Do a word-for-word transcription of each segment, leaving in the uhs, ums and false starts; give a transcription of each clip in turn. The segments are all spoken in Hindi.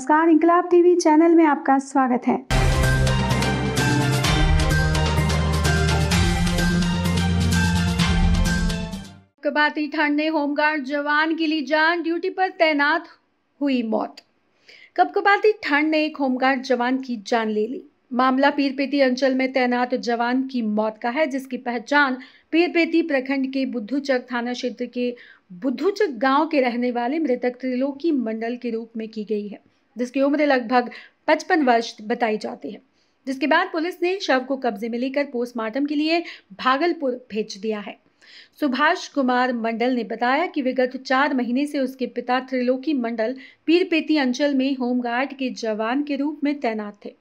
नमस्कार, इंकलाब टीवी चैनल में आपका स्वागत है। कबाती ठंड ने होमगार्ड जवान की ली जान, ड्यूटी पर तैनात हुई मौत। कबकबाती ठंड ने एक होमगार्ड जवान की जान ले ली। मामला पीरपैंती अंचल में तैनात जवान की मौत का है, जिसकी पहचान पीरपैंती प्रखंड के बुद्धू चक थाना क्षेत्र के बुद्धू चक गांव के रहने वाले मृतक त्रिलोकी मंडल के रूप में की गई है, जिसकी उम्र लगभग पचपन वर्ष बताई जाती है। जिसके बाद पुलिस ने शव को कब्जे में लेकर पोस्टमार्टम के लिए भागलपुर भेज दिया है। सुभाष कुमार मंडल ने बताया कि विगत चार महीने से उसके पिता त्रिलोकी मंडल पीरपैंती अंचल में होमगार्ड के जवान के रूप में तैनात थे।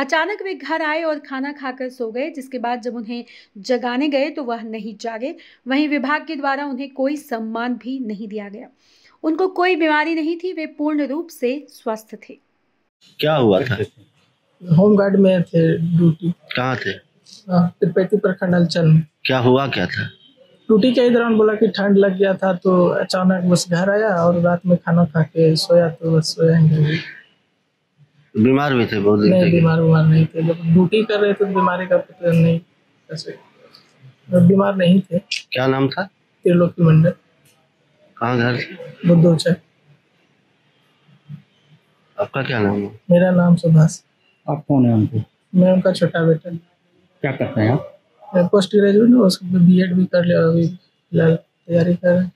अचानक वे घर आए और खाना खाकर सो गए, जिसके बाद जब उन्हें जगाने गए तो वह नहीं जागे। वहीं विभाग के द्वारा उन्हें कोई सम्मान भी नहीं दिया गया। उनको कोई बीमारी नहीं थी, वे पूर्ण रूप से स्वस्थ थे। क्या हुआ था? होमगार्ड में थे, ड्यूटी। कहाँ थे? पीरपैंती प्रखंड अंचल। क्या हुआ, क्या था? ड्यूटी के दौरान बोला कि ठंड लग गया था, तो अचानक बस घर आया और रात में खाना खा के सोया, तो बस सोया। बीमार हुए थे? बहुत नहीं, बीमार बीमार नहीं थे। जब ड्यूटी कर रहे थे बीमारी का पता नहीं, ऐसे बीमार नहीं थे। क्या नाम था? त्रिलोकी मंडल। कहाँ घर? बुद्धू चक। आपका क्या नाम है? मेरा नाम सुभाष। आप कौन है? उनको मैं उनका छोटा बेटा। क्या करते हैं आप? मैं पोस्ट ग्रेजुएट हूँ, उसको बी एड भी कर लिया, अभी फिलहाल तैयारी कर रहे हैं।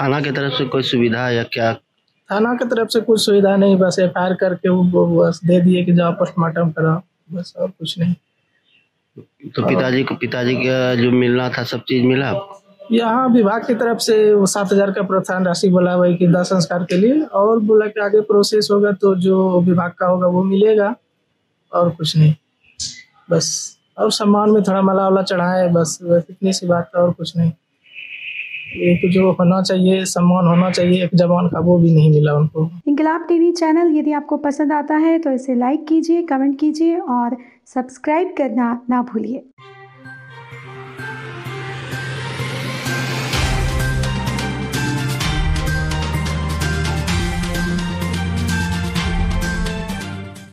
थाना की तरफ से कोई सुविधा या क्या? थाना की तरफ से कुछ सुविधा नहीं, बस एफ आई आर करके वो बस दे दिए कि जाओ पोस्टमार्टम कराओ, बस और कुछ नहीं। तो पिताजी को पिताजी का जो मिलना था सब चीज मिला? यहाँ विभाग की तरफ से वो सात हजार का प्रोत्साहन राशि बोला भाई कि दाह संस्कार के लिए, और बोला कि आगे प्रोसेस होगा तो जो विभाग का होगा वो मिलेगा, और कुछ नहीं। बस और सम्मान में थोड़ा मला वाला चढ़ाए, बस इतनी सी बात था और कुछ नहीं। एक जो होना चाहिए, सम्मान होना चाहिए एक जवान का, वो भी नहीं मिला उनको। इंकलाब टीवी चैनल यदि आपको पसंद आता है तो इसे लाइक कीजिए, कमेंट कीजिए और सब्सक्राइब करना ना भूलिए।